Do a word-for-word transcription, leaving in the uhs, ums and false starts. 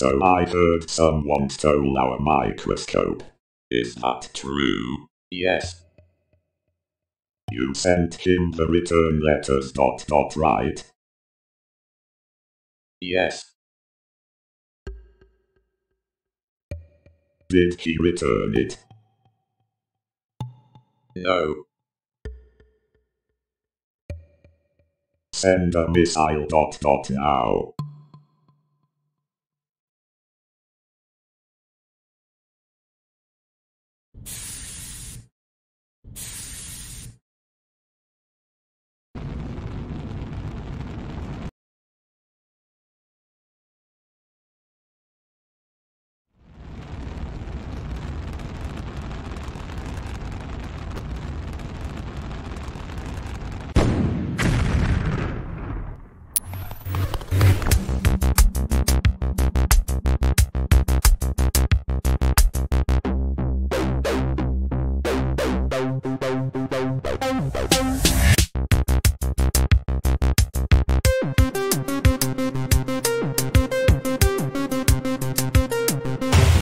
So I heard someone stole our microscope. Is that true? Yes. You sent him the return letters dot dot right? Yes. Did he return it? No. Send a missile dot dot now. Boom.